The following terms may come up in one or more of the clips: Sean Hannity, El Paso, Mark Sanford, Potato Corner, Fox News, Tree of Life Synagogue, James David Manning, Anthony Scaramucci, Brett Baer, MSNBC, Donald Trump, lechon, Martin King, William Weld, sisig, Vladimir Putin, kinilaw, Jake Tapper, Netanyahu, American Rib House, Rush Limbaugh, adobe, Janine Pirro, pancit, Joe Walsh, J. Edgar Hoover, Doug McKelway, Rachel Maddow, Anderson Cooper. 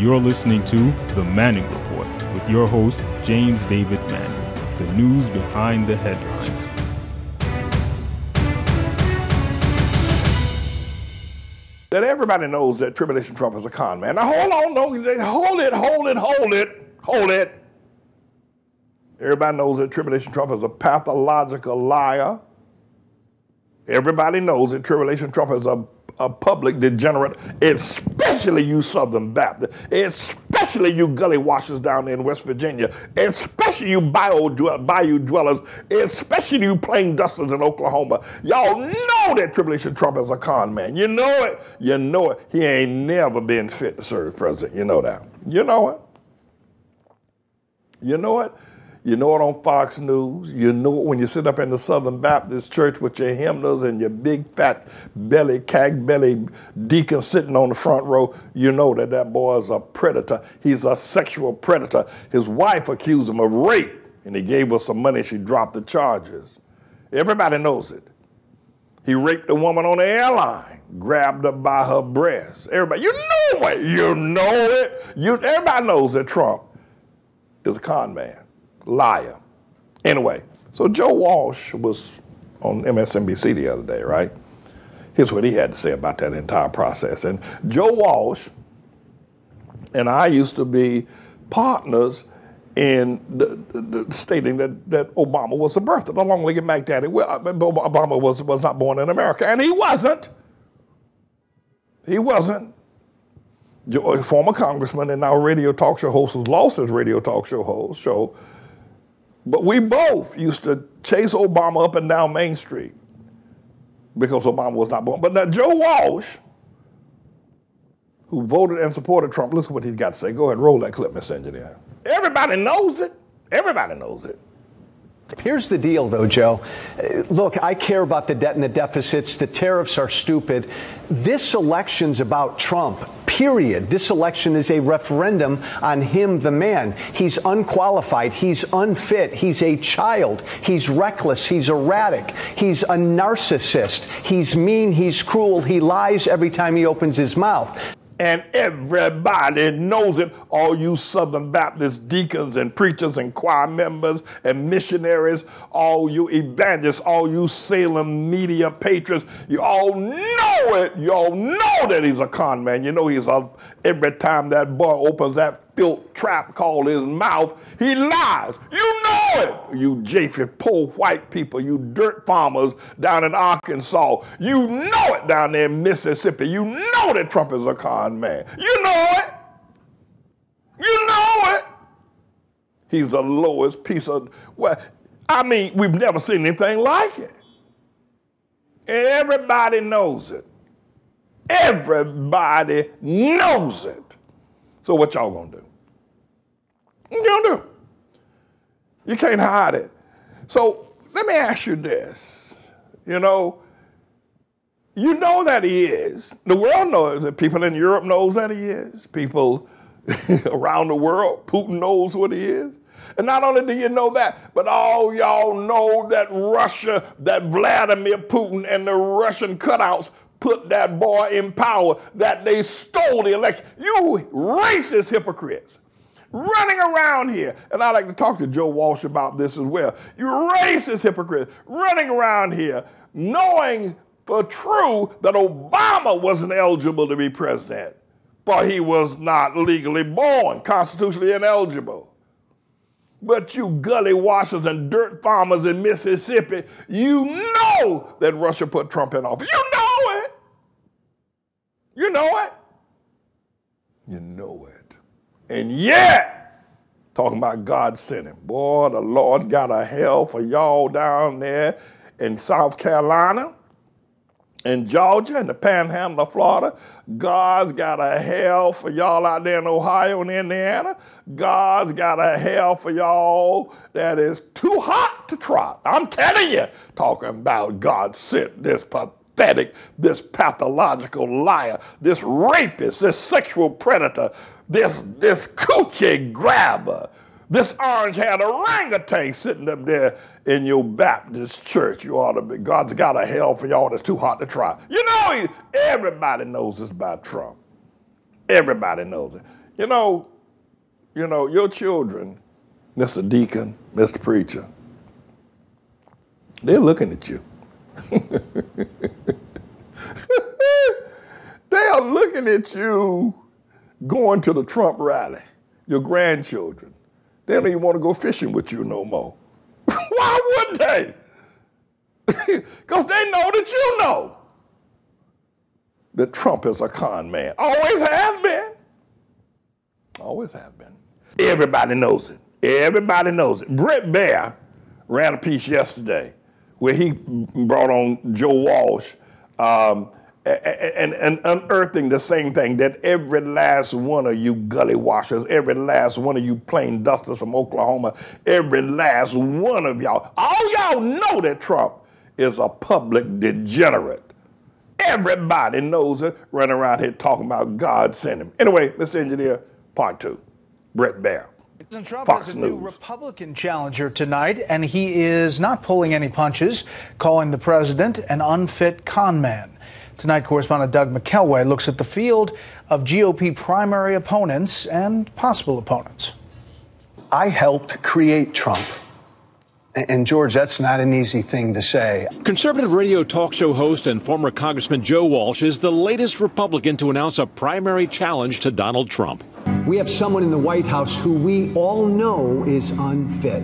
You're listening to The Manning Report with your host, James David Manning, the news behind the headlines. That everybody knows that Tribulation Trump is a con man. Now hold on, hold it. Everybody knows that Tribulation Trump is a pathological liar. Everybody knows that Tribulation Trump is a public degenerate, especially you Southern Baptists, especially you gully washers down there in West Virginia, especially you bayou dwellers, especially you plain dusters in Oklahoma. Y'all know that Tribulation Trump is a con man. You know it. You know it. He ain't never been fit to serve president. You know that. You know it. You know it. You know it on Fox News. You know it when you sit up in the Southern Baptist Church with your hymnals and your big, fat belly, cag-belly deacon sitting on the front row. You know that that boy is a predator. He's a sexual predator. His wife accused him of rape, and he gave her some money. She dropped the charges. Everybody knows it. He raped a woman on the airline, grabbed her by her breast. Everybody, you know it. You know it. Everybody knows that Trump is a con man. Liar. Anyway, so Joe Walsh was on MSNBC the other day, right? Here's what he had to say about that entire process. And Joe Walsh and I used to be partners in stating that Obama was a birther, the long-legged Mac Daddy. Well, Obama was not born in America, and he wasn't. He wasn't. Joe, former congressman and now radio talk show host, who's lost his radio talk show host show. But we both used to chase Obama up and down Main Street because Obama was not born. But now Joe Walsh, who voted and supported Trump, listen to what he's got to say. Go ahead, roll that clip, Mr. Engineer. Everybody knows it. Everybody knows it. Here's the deal, though, Joe. Look, I care about the debt and the deficits. The tariffs are stupid. This election's about Trump. Period. This election is a referendum on him, the man. He's unqualified. He's unfit. He's a child. He's reckless. He's erratic. He's a narcissist. He's mean. He's cruel. He lies every time he opens his mouth. And everybody knows it. All you Southern Baptist deacons and preachers and choir members and missionaries, all you evangelists, all you Salem media patrons, you all know it. You all know that he's a con man. You know he's every time that boy opens that filth trap called his mouth, he lies. You know it. You Japheth, poor white people, you dirt farmers down in Arkansas. You know it down there in Mississippi. You know that Trump is a con man. You know it. You know it. He's the lowest piece of, well, I mean, we've never seen anything like it. Everybody knows it. Everybody knows it. So what y'all gonna do? What you gonna do? You can't hide it. So let me ask you this. You know that he is. The world knows that. People in Europe knows that he is. People around the world, Putin knows what he is. And not only do you know that, but all y'all know that Russia, that Vladimir Putin and the Russian cutouts put that boy in power, that they stole the election. You racist hypocrites running around here, and I like to talk to Joe Walsh about this as well. You racist hypocrites running around here knowing for true that Obama wasn't eligible to be president, for he was not legally born, constitutionally ineligible. But you gully washers and dirt farmers in Mississippi, you know that Russia put Trump in office. You know it. You know it. You know it. And yet, talking about God sent him. Boy, the Lord got a hell for y'all down there in South Carolina. In Georgia and the Panhandle of Florida, God's got a hell for y'all out there in Ohio and Indiana. God's got a hell for y'all that is too hot to trot. I'm telling you, talking about God sent this pathetic, this pathological liar, this rapist, this sexual predator, this coochie grabber, this orange-haired orangutan sitting up there in your Baptist church. You ought to be. God's got a hell for y'all that's too hot to try. You know, everybody knows this about Trump. Everybody knows it. You know, your children, Mr. Deacon, Mr. Preacher, they're looking at you. They are looking at you going to the Trump rally, your grandchildren. They don't even want to go fishing with you no more. Why would they? Because they know that you know that Trump is a con man. Always has been. Always have been. Everybody knows it. Everybody knows it. Brett Baer ran a piece yesterday where he brought on Joe Walsh and unearthing the same thing, that every last one of you gully washers, every last one of you plain dusters from Oklahoma, every last one of y'all, all y'all know that Trump is a public degenerate. Everybody knows it, running around here talking about God sent him. Anyway, Mr. Engineer, part two, Brett Baer. President Trump has a new Republican challenger tonight, and he is not pulling any punches, calling the president an unfit con man. Tonight, correspondent Doug McKelway looks at the field of GOP primary opponents and possible opponents. I helped create Trump. And, George, that's not an easy thing to say. Conservative radio talk show host and former Congressman Joe Walsh is the latest Republican to announce a primary challenge to Donald Trump. We have someone in the White House who we all know is unfit.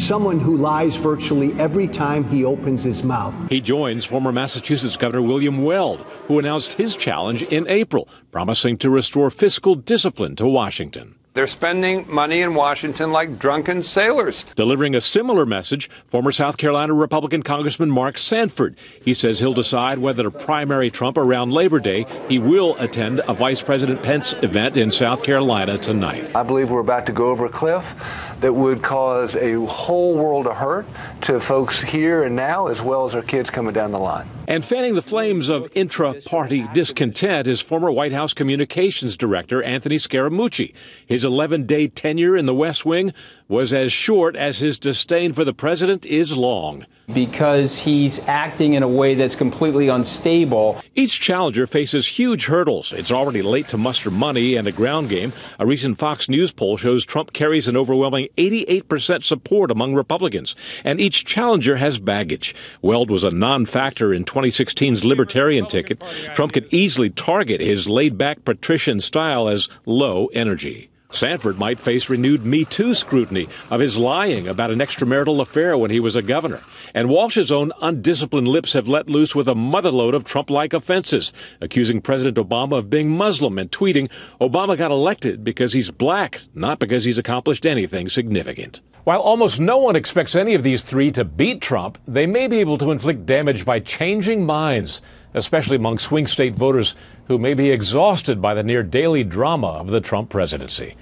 Someone who lies virtually every time he opens his mouth. He joins former Massachusetts Governor William Weld, who announced his challenge in April, promising to restore fiscal discipline to Washington. They're spending money in Washington like drunken sailors. Delivering a similar message, former South Carolina Republican Congressman Mark Sanford. He says he'll decide whether to primary Trump around Labor Day. He will attend a Vice President Pence event in South Carolina tonight. I believe we're about to go over a cliff that would cause a whole world of hurt to folks here and now, as well as our kids coming down the line. And fanning the flames of intra-party discontent is former White House Communications Director Anthony Scaramucci. His 11-day tenure in the West Wing was as short as his disdain for the president is long. Because he's acting in a way that's completely unstable. Each challenger faces huge hurdles. It's already late to muster money and a ground game. A recent Fox News poll shows Trump carries an overwhelming 88% support among Republicans. And each challenger has baggage. Weld was a non-factor in 2016's Libertarian ticket. Trump could easily target his laid-back patrician style as low energy. Sanford might face renewed Me Too scrutiny of his lying about an extramarital affair when he was a governor. And Walsh's own undisciplined lips have let loose with a motherload of Trump-like offenses, accusing President Obama of being Muslim and tweeting, "Obama got elected because he's black, not because he's accomplished anything significant." While almost no one expects any of these three to beat Trump, they may be able to inflict damage by changing minds, especially among swing state voters who may be exhausted by the near-daily drama of the Trump presidency.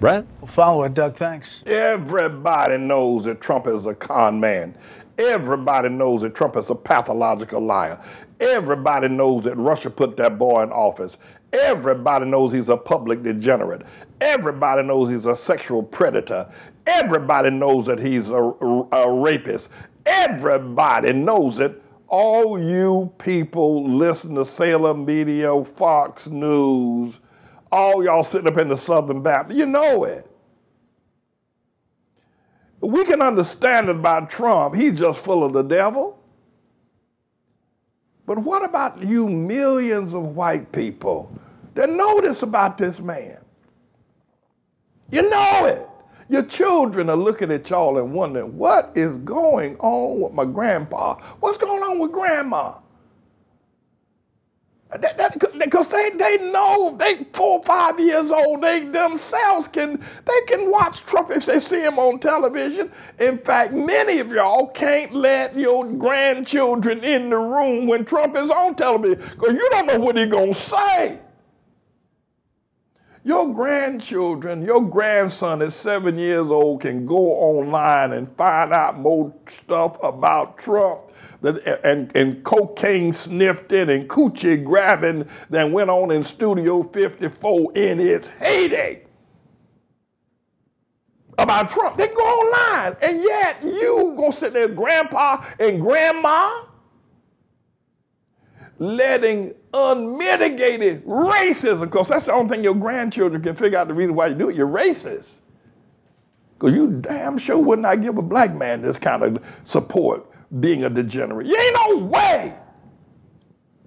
Brett? We'll follow it, Doug. Thanks. Everybody knows that Trump is a con man. Everybody knows that Trump is a pathological liar. Everybody knows that Russia put that boy in office. Everybody knows he's a public degenerate. Everybody knows he's a sexual predator. Everybody knows that he's a rapist. Everybody knows it. All you people listen to Salem Media, Fox News, all y'all sitting up in the Southern Baptist, you know it. We can understand it about Trump. He's just full of the devil. But what about you millions of white people that know this about this man? You know it. Your children are looking at y'all and wondering, what is going on with my grandpa? What's going on with grandma? Because they know, they 4 or 5 years old, they themselves can watch Trump if they see him on television. In fact, many of y'all can't let your grandchildren in the room when Trump is on television because you don't know what he's going to say. Your grandchildren, your grandson at 7 years old can go online and find out more stuff about Trump and cocaine sniffing and coochie grabbing than went on in Studio 54 in its heyday about Trump. They go online, and yet you gonna sit there, grandpa and grandma. letting unmitigated racism, because that's the only thing your grandchildren can figure out the reason why you do it. You're racist. Because you damn sure would not give a black man this kind of support, being a degenerate. You ain't no way.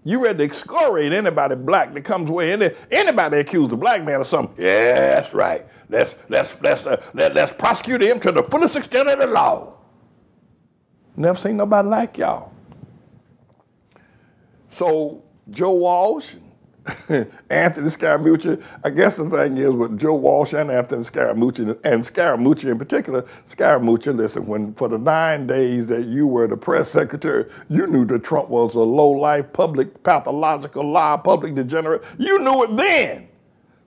You ready to excoriate anybody black that comes away, anybody accused a black man of something. Yeah, that's right. Let's prosecute him to the fullest extent of the law. Never seen nobody like y'all. So Joe Walsh, Anthony Scaramucci, I guess the thing is with Joe Walsh and Anthony Scaramucci, and Scaramucci in particular, Scaramucci, listen, when for the 9 days that you were the press secretary, you knew that Trump was a low-life, public, pathological liar, public degenerate. You knew it then.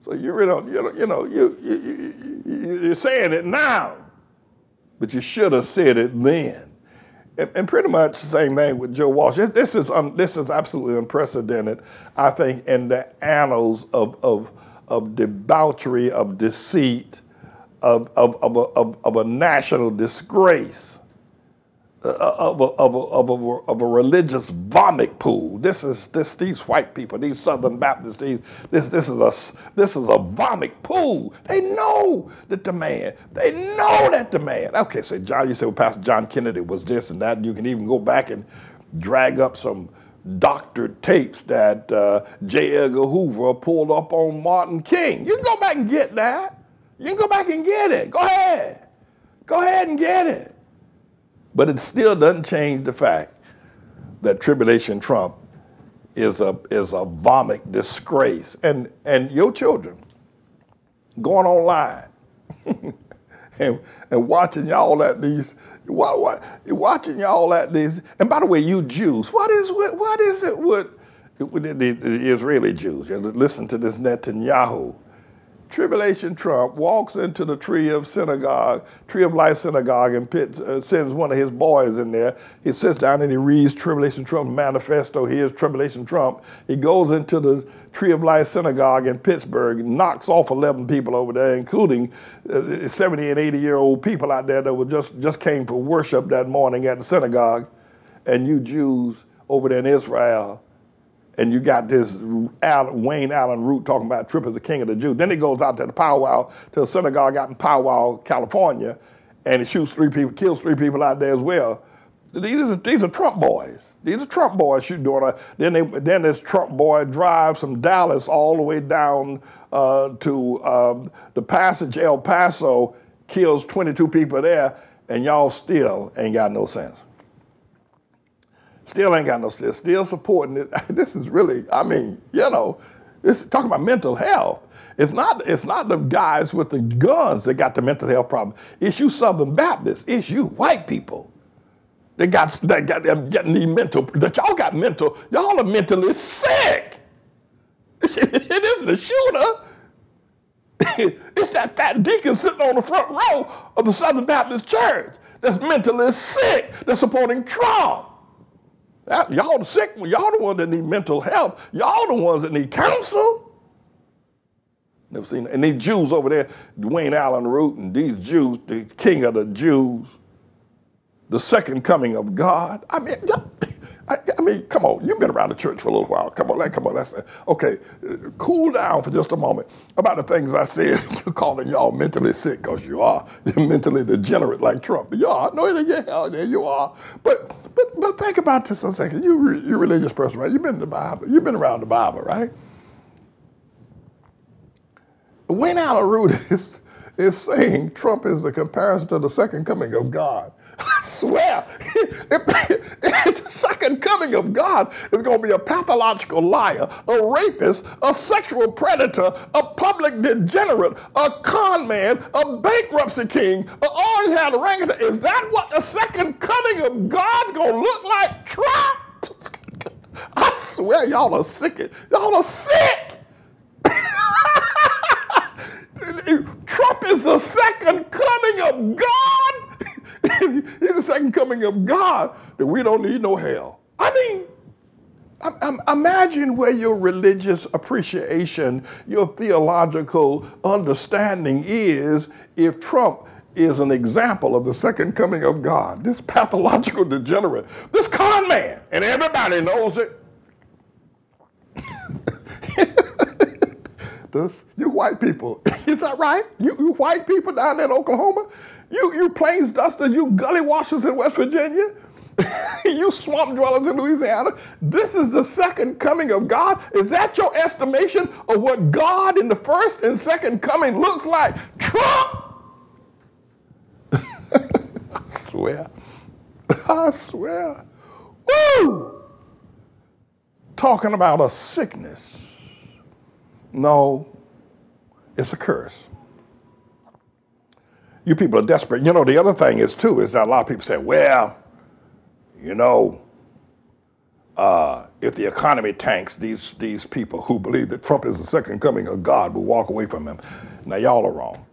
So you really don't, you're saying it now, but you should have said it then. And pretty much the same thing with Joe Walsh. This is absolutely unprecedented, I think, in the annals of debauchery, of deceit, of a national disgrace, of a religious vomit pool. These white people, these Southern Baptists, this is a vomit pool. They know that the man. They know that the man. Okay, so John, you say, well, Pastor John Kennedy was this and that. And you can even go back and drag up some doctored tapes that J. Edgar Hoover pulled up on Martin King. You can go back and get that. You can go back and get it. Go ahead. Go ahead and get it. But it still doesn't change the fact that Tribulation Trump is a vomit disgrace. And your children going online and watching y'all at these, watching y'all at these. And by the way, you Jews, what is it with the Israeli Jews? Listen to this Netanyahu. Tribulation Trump walks into the Tree of Life Synagogue, and sends one of his boys in there. He sits down and he reads Tribulation Trump's manifesto. Here's Tribulation Trump. He goes into the Tree of Life Synagogue in Pittsburgh, knocks off 11 people over there, including 70 and 80-year-old people out there that were just came for worship that morning at the synagogue. And you Jews over there in Israel, and you got this Wayne Allyn Root talking about Trump is the king of the Jews. Then he goes out to the powwow, to a synagogue out in Powwow, California, and he shoots 3 people, kills 3 people out there as well. These are Trump boys. These are Trump boys shooting. Then this Trump boy drives from Dallas all the way down to the Passage, El Paso, kills 22 people there, and y'all still ain't got no sense. Still ain't got no sense. Still supporting it. This is really, I mean, this talking about mental health. It's not the guys with the guns that got the mental health problem. It's you Southern Baptists. It's you white people that got y'all are mentally sick. It isn't a shooter. It's that fat deacon sitting on the front row of the Southern Baptist Church that's mentally sick, that's supporting Trump. Y'all the sick ones. Y'all the ones that need mental health. Y'all the ones that need counsel. Never seen that. And these Jews over there, Wayne Allyn Root, and these Jews, the king of the Jews, the second coming of God. I mean, come on. You've been around the church for a little while. Come on. Okay, cool down for just a moment about the things I said. You're calling y'all mentally sick because you are. You're mentally degenerate like Trump. You are. No, yeah, you are. But think about this a second. You're a religious person, right? You've been to the Bible. You've been around the Bible, right? Wayne Allyn Root is saying Trump is the comparison to the second coming of God. I swear, the second coming of God is going to be a pathological liar, a rapist, a sexual predator, a public degenerate, a con man, a bankruptcy king, an orange-haired orangutan. Is that what the second coming of God's going to look like? Trump? I swear, y'all are sick. Y'all are sick. Trump is the second coming of God. He's the second coming of God, that we don't need no hell. I mean, imagine where your religious appreciation, your theological understanding is if Trump is an example of the second coming of God, this pathological degenerate, this con man, and everybody knows it. this. You white people, is that right? You white people down there in Oklahoma? You plains dusters, you gully washers in West Virginia? You swamp dwellers in Louisiana? This is the second coming of God? Is that your estimation of what God in the first and second coming looks like? Trump! I swear. I swear. Woo! Talking about a sickness. No, it's a curse. You people are desperate. You know, the other thing is, too, is that a lot of people say, well, you know, if the economy tanks, these people who believe that Trump is the second coming of God will walk away from him. Now, y'all are wrong.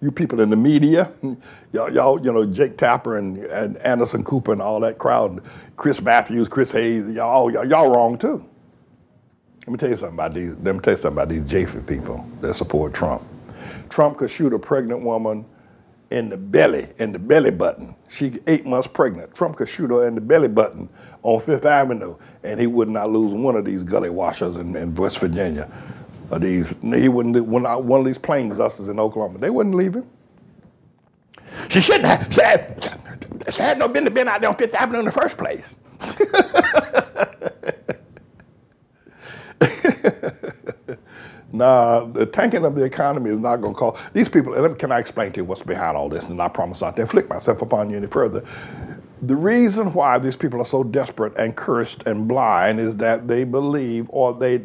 You people in the media, y'all, you know, Jake Tapper and Anderson Cooper and all that crowd, and Chris Matthews, Chris Hayes, y'all wrong too. Let me tell you something about these Japheth people that support Trump. Trump could shoot a pregnant woman in the belly button. She 8 months pregnant. Trump could shoot her in the belly button on Fifth Avenue, and he would not lose one of these gully washers in West Virginia. He wouldn't, one of these plains dusters in Oklahoma. They wouldn't leave him. She shouldn't have. She had no business being out there on Fifth Avenue in the first place. Nah, the tanking of the economy is not going to cause these people. Can I explain to you what's behind all this? And I promise not to inflict myself upon you any further. The reason why these people are so desperate and cursed and blind is that they believe, or they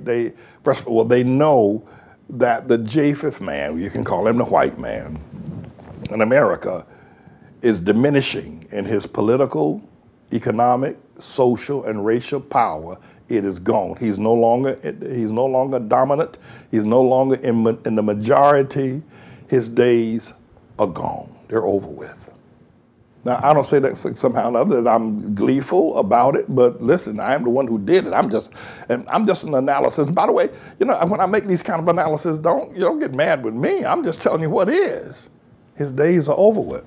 know that the Japheth man, you can call him the white man, in America is diminishing in his political, economic, social, and racial power. It is gone. He's no longer dominant. He's no longer in the majority. His days are gone. They're over with. Now, I don't say that somehow or another that I'm gleeful about it, but listen, I am the one who did it. I'm just an analysis. By the way, you know, when I make these kind of analysis, you don't get mad with me. I'm just telling you what is. His days are over with.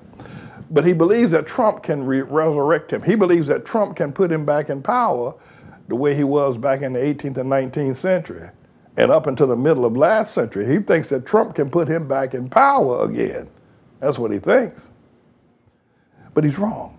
But he believes that Trump can resurrect him. He believes that Trump can put him back in power the way he was back in the 18th and 19th century and up until the middle of last century. He thinks that Trump can put him back in power again. That's what he thinks. But he's wrong.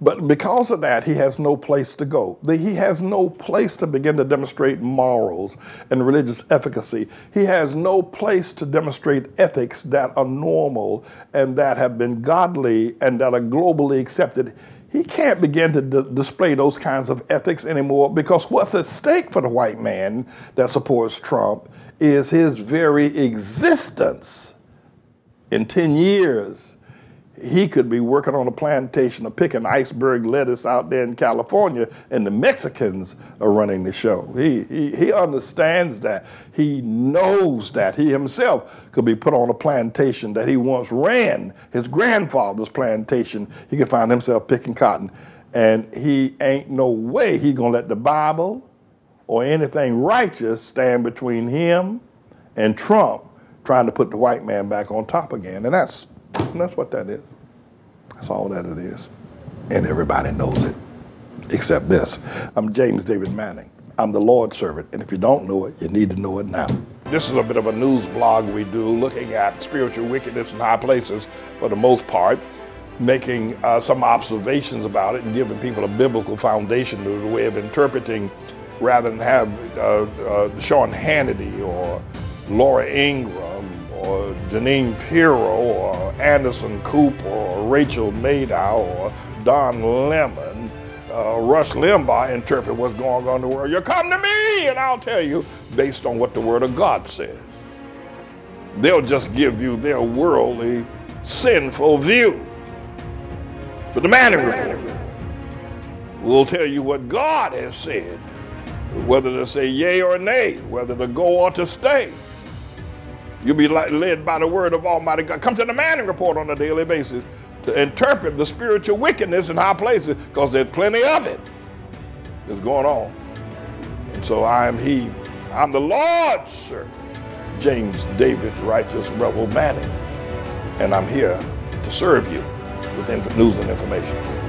But because of that, he has no place to go. He has no place to begin to demonstrate morals and religious efficacy. He has no place to demonstrate ethics that are normal and that have been godly and that are globally accepted. He can't begin to display those kinds of ethics anymore, because what's at stake for the white man that supports Trump is his very existence. In 10 years, he could be working on a plantation or picking iceberg lettuce out there in California, and the Mexicans are running the show. He understands that. He knows that. He himself could be put on a plantation that he once ran, his grandfather's plantation. He could find himself picking cotton. And he ain't no way he gonna let the Bible or anything righteous stand between him and Trump trying to put the white man back on top again. And that's what that is. That's all that it is. And everybody knows it, except this. I'm James David Manning. I'm the Lord's servant. And if you don't know it, you need to know it now. This is a bit of a news blog we do, looking at spiritual wickedness in high places for the most part, making some observations about it and giving people a biblical foundation to the way of interpreting, rather than have Sean Hannity or Laura Ingraham or Janine Pirro, or Anderson Cooper, or Rachel Maddow, or Don Lemon, Rush Limbaugh interpret what's going on in the world. You come to me and I'll tell you based on what the Word of God says. They'll just give you their worldly, sinful view. But the Manning Report will tell you what God has said, whether to say yea or nay, whether to go or to stay. You'll be led by the word of Almighty God. Come to the Manning Report on a daily basis to interpret the spiritual wickedness in high places, because there's plenty of it that's going on. And so I am he. I'm the Lord's servant, James David Righteous Rebel Manning. And I'm here to serve you with news and information.